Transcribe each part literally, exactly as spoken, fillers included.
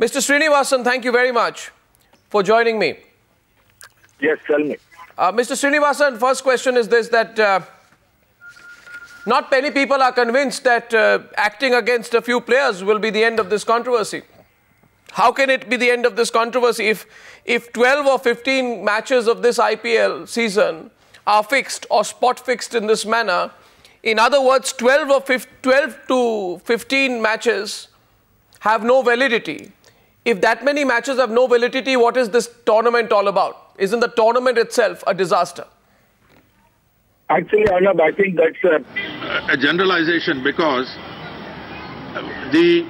Mister Srinivasan, thank you very much for joining me. Yes, tell me. Uh, Mister Srinivasan, first question is this, that uh, not many people are convinced that uh, acting against a few players will be the end of this controversy. How can it be the end of this controversy if, if twelve or fifteen matches of this I P L season are fixed or spot fixed in this manner? In other words, twelve, or twelve to fifteen matches have no validity. If that many matches have no validity, what is this tournament all about? Isn't the tournament itself a disaster? Actually, Arnab, I think that's a, a generalization, because the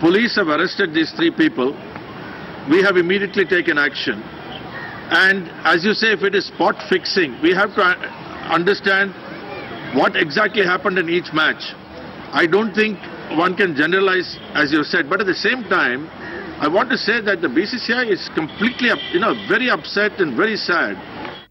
police have arrested these three people. We have immediately taken action. And as you say, if it is spot fixing, we have to understand what exactly happened in each match. I don't think one can generalize, as you said. But at the same time, I want to say that the B C C I is completely, you know, very upset and very sad.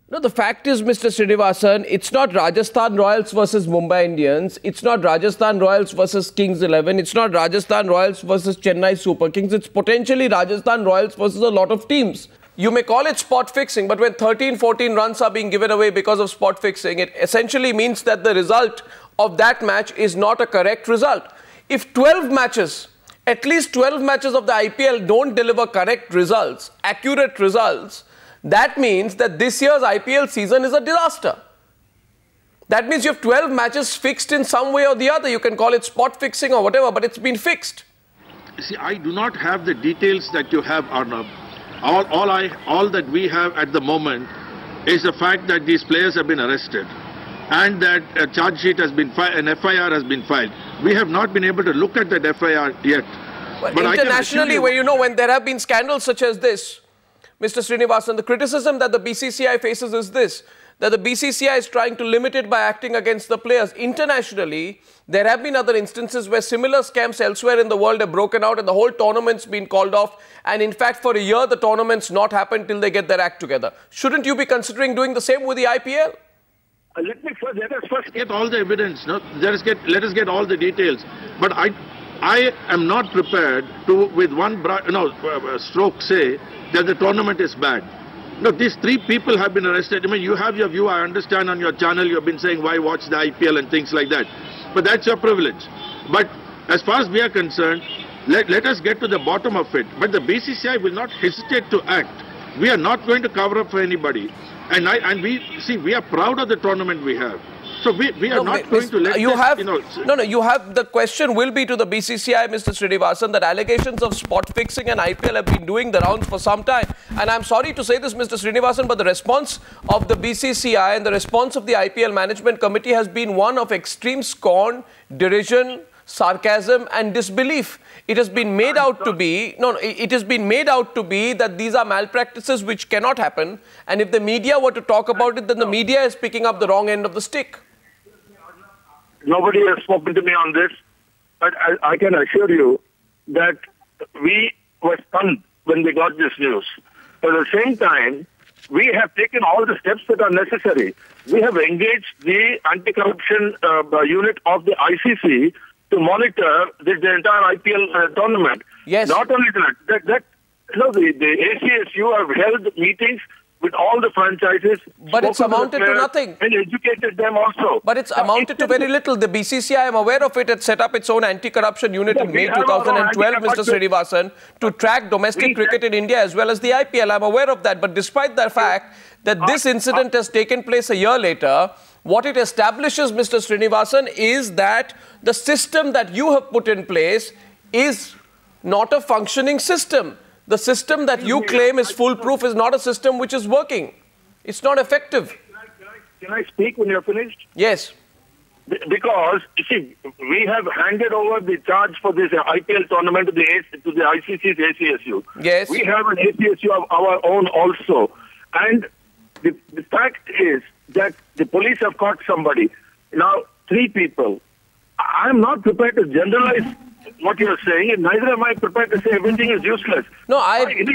No, the fact is, Mister Srinivasan, it's not Rajasthan Royals versus Mumbai Indians. It's not Rajasthan Royals versus Kings eleven. It's not Rajasthan Royals versus Chennai Super Kings. It's potentially Rajasthan Royals versus a lot of teams. You may call it spot fixing, but when thirteen, fourteen runs are being given away because of spot fixing, it essentially means that the result of that match is not a correct result. If twelve matches, at least twelve matches of the I P L don't deliver correct results, accurate results, that means that this year's I P L season is a disaster. That means you have twelve matches fixed in some way or the other. You can call it spot fixing or whatever, but it's been fixed. See, I do not have the details that you have, Arnab. All, all, I, all that we have at the moment is the fact that these players have been arrested and that a charge sheet has been filed, an F I R has been filed. We have not been able to look at that F I R yet. Well, but internationally, you where you know, when there have been scandals such as this, Mister Srinivasan, the criticism that the B C C I faces is this, that the B C C I is trying to limit it by acting against the players. Internationally, there have been other instances where similar scams elsewhere in the world have broken out and the whole tournament's been called off. And in fact, for a year, the tournament's not happened till they get their act together. Shouldn't you be considering doing the same with the I P L? Uh, let me first, let us first get all the evidence. No? Let us get, let us get all the details. But I... I am not prepared to, with one bra no, uh, stroke, say that the tournament is bad. No, these three people have been arrested. I mean, you have your view, I understand, on your channel. You have been saying, why watch the I P L and things like that. But that's your privilege. But as far as we are concerned, let, let us get to the bottom of it. But the B C C I will not hesitate to act. We are not going to cover up for anybody. And, I, and we, see, we are proud of the tournament we have. So we, we are no, not going to let you this, have, you know... No, no, you have... The question will be to the B C C I, Mister Srinivasan, that allegations of spot fixing and I P L have been doing the rounds for some time. And I'm sorry to say this, Mister Srinivasan, but the response of the B C C I and the response of the I P L Management Committee has been one of extreme scorn, derision, sarcasm and disbelief. It has been made out to be... No, no, it has been made out to be that these are malpractices which cannot happen. And if the media were to talk about it, then the media is picking up the wrong end of the stick. Nobody has spoken to me on this, but I, I can assure you that we were stunned when we got this news. But at the same time, we have taken all the steps that are necessary. We have engaged the anti-corruption uh, unit of the I C C to monitor this, the entire I P L uh, tournament. Yes. Not only that, that, that you know, the, the A C S U have held meetings with all the franchises. But it's amounted to nothing. And educated them also. But it's amounted to very little. The B C C I, I am aware of it, had set up its own anti-corruption unit in May two thousand twelve, Mister Srinivasan, to track domestic cricket in India as well as the I P L. I am aware of that. But despite the fact that this incident has taken place a year later, what it establishes, Mister Srinivasan, is that the system that you have put in place is not a functioning system. The system that you claim is foolproof is not a system which is working. It's not effective. Can I, can I, can I speak when you're finished? Yes. B because, you see, we have handed over the charge for this I P L tournament to the, to the I C C's A C S U. Yes. We have an A C S U of our own also. And the, the fact is that the police have caught somebody. Now, three people. I'm not prepared to generalize what you're saying, and neither am I prepared to say everything is useless. No, I...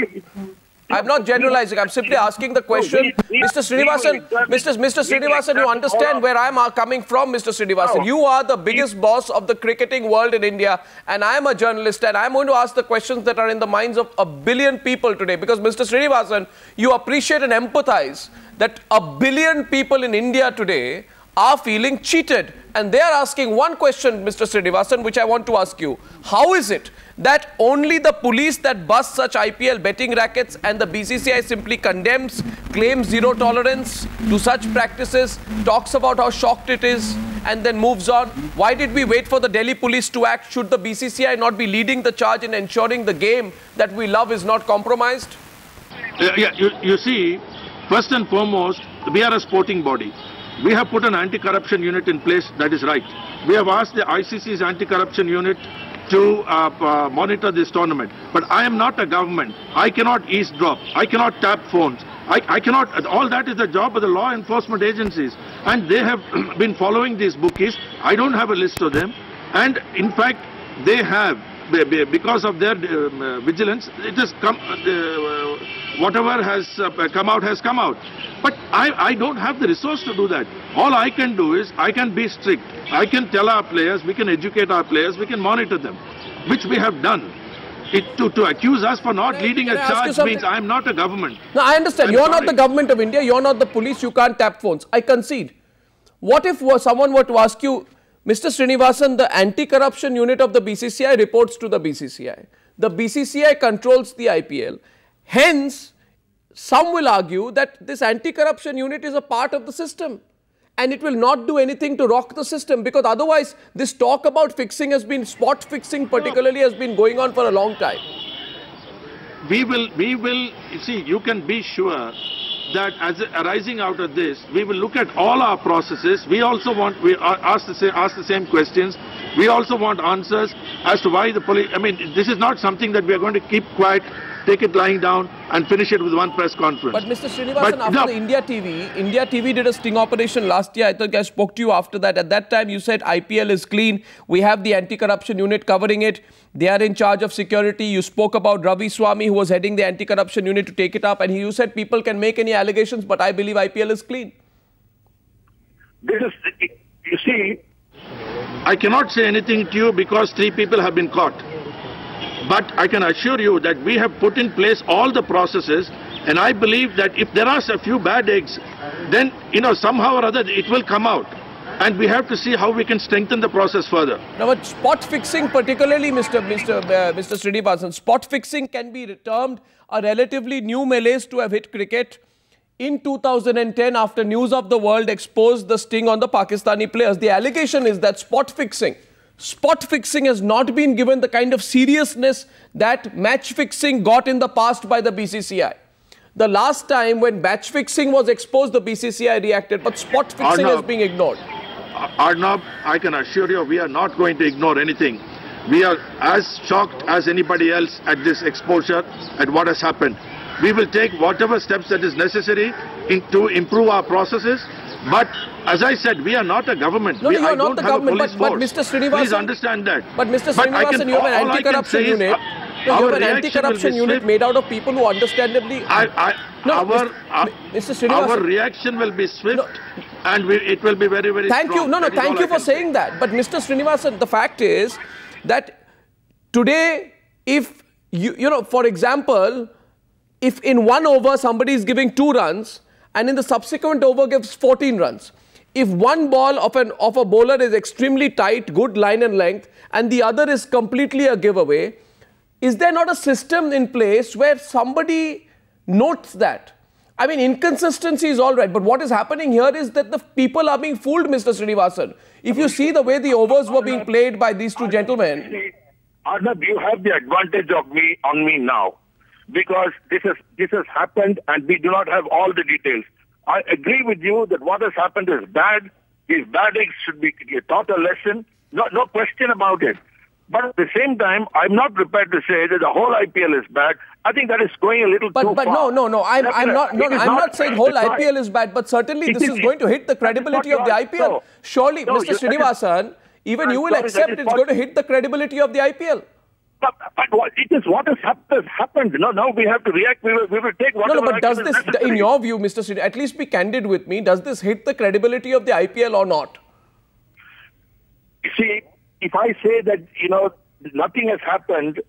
I'm not generalizing. I'm simply asking the question. Mister Srinivasan, Mister Mister Srinivasan, you understand where I'm coming from, Mister Srinivasan. You are the biggest boss of the cricketing world in India, and I'm a journalist, and I'm going to ask the questions that are in the minds of a billion people today. Because, Mister Srinivasan, you appreciate and empathize that a billion people in India today are feeling cheated. And they are asking one question, Mister Srinivasan, which I want to ask you. How is it that only the police that bust such I P L betting rackets and the B C C I simply condemns, claims zero tolerance to such practices, talks about how shocked it is, and then moves on? Why did we wait for the Delhi police to act? Should the B C C I not be leading the charge in ensuring the game that we love is not compromised? Uh, yeah, you, you see, first and foremost, we are a sporting body. We have put an anti-corruption unit in place, that is right. We have asked the I C C's anti-corruption unit to uh, uh, monitor this tournament. But I am not a government. I cannot eavesdrop. I cannot tap phones. I, I cannot, all that is the job of the law enforcement agencies. And they have been following these bookies. I don't have a list of them. And in fact, they have, because of their uh, vigilance, it has come, uh, whatever has uh, come out has come out. But I, I don't have the resource to do that. All I can do is, I can be strict. I can tell our players, we can educate our players, we can monitor them, which we have done. It, to, to accuse us for not I, leading a charge means I am not a government. No, I understand. I'm you're sorry. not the government of India, you're not the police, you can't tap phones. I concede. What if someone were to ask you, Mister Srinivasan, the anti-corruption unit of the B C C I reports to the B C C I. The B C C I controls the I P L. Hence, some will argue that this anti-corruption unit is a part of the system and it will not do anything to rock the system, because otherwise this talk about fixing has been, spot fixing particularly has been going on for a long time. We will, we will, you see, you can be sure that as arising out of this, we will look at all our processes. We also want, we ask the, ask the same questions. We also want answers as to why the police, I mean, this is not something that we are going to keep quiet, take it lying down and finish it with one press conference. But Mister Srinivasan, but after no. the India T V, India T V did a sting operation last year. I think I spoke to you after that. At that time, you said I P L is clean. We have the anti-corruption unit covering it. They are in charge of security. You spoke about Ravi Swami, who was heading the anti-corruption unit, to take it up. And you said people can make any allegations, but I believe I P L is clean. This is, you see, I cannot say anything to you because three people have been caught. But I can assure you that we have put in place all the processes, and I believe that if there are a few bad eggs, then, you know, somehow or other it will come out. And we have to see how we can strengthen the process further. Now, but spot fixing particularly, Mister Mister Uh, Mister Srinivasan, spot fixing can be termed a relatively new malaise to have hit cricket. In two thousand ten, after News of the World exposed the sting on the Pakistani players, the allegation is that spot fixing Spot fixing has not been given the kind of seriousness that match fixing got in the past by the B C C I. The last time when match fixing was exposed, the B C C I reacted, but spot fixing Arnab, is being ignored. Arnab, I can assure you we are not going to ignore anything. We are as shocked as anybody else at this exposure, at what has happened. We will take whatever steps that is necessary in, to improve our processes. But as I said, we are not a government. No, we, you are I not the government. But, but Mister Srinivasan, please understand that. But Mister Srinivasan, but you have an anti-corruption unit. Is, uh, you have an anti-corruption unit made out of people who understandably. I, I, no, our, Mister Mister our reaction will be swift, no, and we, it will be very, very. Thank strong. you. No, no. That thank you for saying say. that. But Mister Srinivasan, the fact is that today, if you, you know, for example, if in one over somebody is giving two runs, and in the subsequent over gives fourteen runs. If one ball of, an, of a bowler is extremely tight, good line and length, and the other is completely a giveaway, is there not a system in place where somebody notes that? I mean, inconsistency is all right, but what is happening here is that the people are being fooled, Mister Srinivasan. If you see the way the overs were being played by these two gentlemen... Arnab, you have the advantage of me on me now, because this has, this has happened and we do not have all the details. I agree with you that what has happened is bad. These bad eggs should be taught a lesson. No, no question about it. But at the same time, I'm not prepared to say that the whole I P L is bad. I think that is going a little but, too but far. But no, no, no. I'm, I'm not, no, no, I'm not, not saying whole I P L right. is bad, but certainly it this is, is going to hit the credibility of the I P L. No. Surely, no, Mister Srinivasan, even I'm you will sorry, accept it's possible. going to hit the credibility of the I P L. But, but what, it is what has happened. happened. No, now we have to react. We will, we will take whatever. No, no, but does this, necessary. In your view, Mister Sreesanth, at least be candid with me, does this hit the credibility of the I P L or not? See, if I say that, you know, nothing has happened,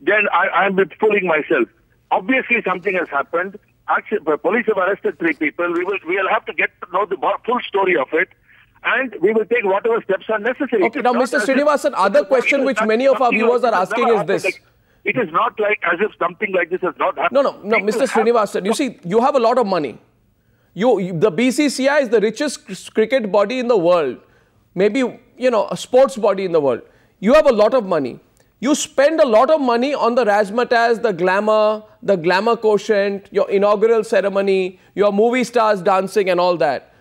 then I am fooling myself. Obviously, something has happened. Actually, the police have arrested three people. We will we will have to get to know the full story of it, and we will take whatever steps are necessary. Okay, now, Mister Srinivasan, other question which many of our viewers are asking is this. Like, it is not like as if something like this has not happened. No, no, no, Mister Srinivasan, you see, you have a lot of money. You, you the B C C I is the richest cricket body in the world. Maybe, you know, a sports body in the world. You have a lot of money. You spend a lot of money on the razzmatazz, the glamour, the glamour quotient, your inaugural ceremony, your movie stars dancing and all that.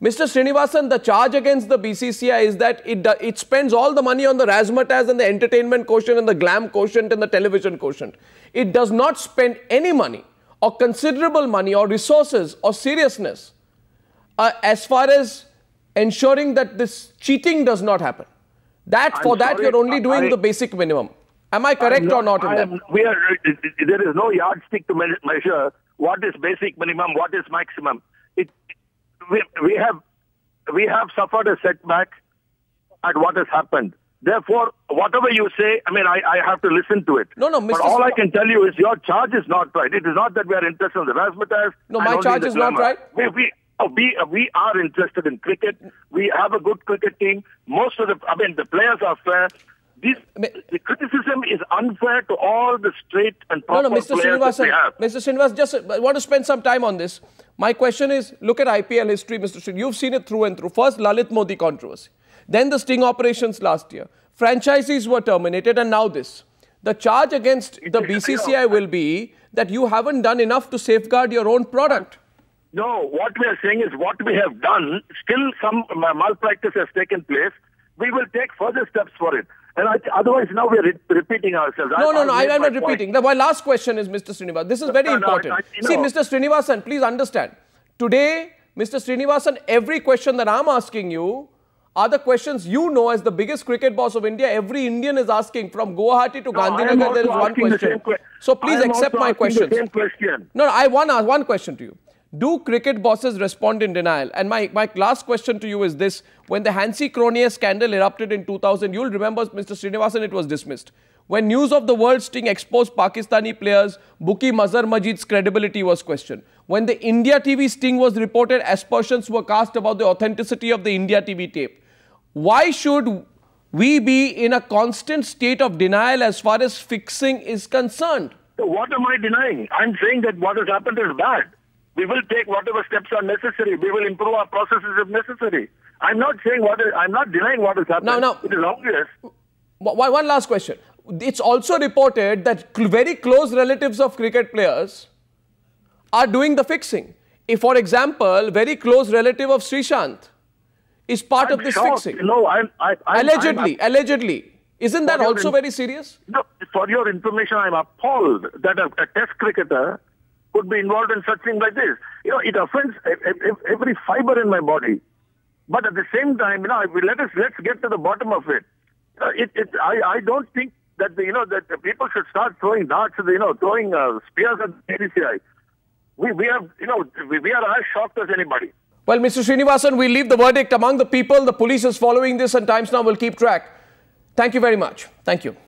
Mister Srinivasan, the charge against the B C C I is that it, it spends all the money on the razzmatazz and the entertainment quotient and the glam quotient and the television quotient. It does not spend any money or considerable money or resources or seriousness uh, as far as ensuring that this cheating does not happen. That I'm for sorry, that you're only doing I, the basic minimum. Am I correct no, or not? In I am, that? We are, there is no yardstick to measure what is basic minimum, what is maximum. It, we, we have we have suffered a setback at what has happened. Therefore, whatever you say, I mean, I, I have to listen to it. No, no, Mister But all Srinivasan, I can tell you is your charge is not right. It is not that we are interested in the razzmatazz. No, my charge is glamour. Not right. We, we, We, we are interested in cricket. We have a good cricket team. Most of the, I mean, the players are fair. This, the criticism is unfair to all the straight and proper no, no, Mister players Srinivasan, that we have. Mister Srinivasan, just I want to spend some time on this. My question is, look at I P L history, Mister Srinivasan. You've seen it through and through. First, Lalit Modi controversy. Then the sting operations last year. Franchisees were terminated and now this. The charge against the B C C I will be that you haven't done enough to safeguard your own product. No, what we are saying is what we have done, still some malpractice has taken place. We will take further steps for it. And I, otherwise now we are re repeating ourselves. No, I, no, no, I am not repeating. Now, my last question is, Mister Srinivasan, this is very no, important. No, I, I, See, know. Mister Srinivasan, please understand. Today, Mister Srinivasan, every question that I am asking you are the questions you know as the biggest cricket boss of India. Every Indian is asking from Guwahati to no, Gandhinagar, there is one question. Que so please accept my questions. Question. No, no, I want one, one question to you. Do cricket bosses respond in denial? And my, my last question to you is this. When the Hansi Cronia scandal erupted in two thousand, you'll remember, Mister Srinivasan, it was dismissed. When News of the World sting exposed Pakistani players, Buki Mazhar Majid's credibility was questioned. When the India T V sting was reported, aspersions were cast about the authenticity of the India T V tape. Why should we be in a constant state of denial as far as fixing is concerned? So what am I denying? I'm saying that what has happened is bad. We will take whatever steps are necessary. We will improve our processes if necessary. I'm not saying what is, I'm not denying what has happened. No, no. It is obvious. One last question. It's also reported that very close relatives of cricket players are doing the fixing. If, for example, very close relative of Sreesanth is part I'm of this shocked. fixing. No, I'm, I, I'm, allegedly, I'm, I'm, allegedly. Isn't that also very serious? No, for your information, I'm appalled that a, a test cricketer could be involved in such things like this. You know, it offends every fiber in my body. But at the same time, you know, let us let's get to the bottom of it. Uh, it, it I, I don't think that the, you know that the people should start throwing darts, you know, throwing uh, spears at the B C C I. We we have you know we, we are as shocked as anybody. Well, Mister Srinivasan, we leave the verdict among the people. The police is following this, and Times Now will keep track. Thank you very much. Thank you.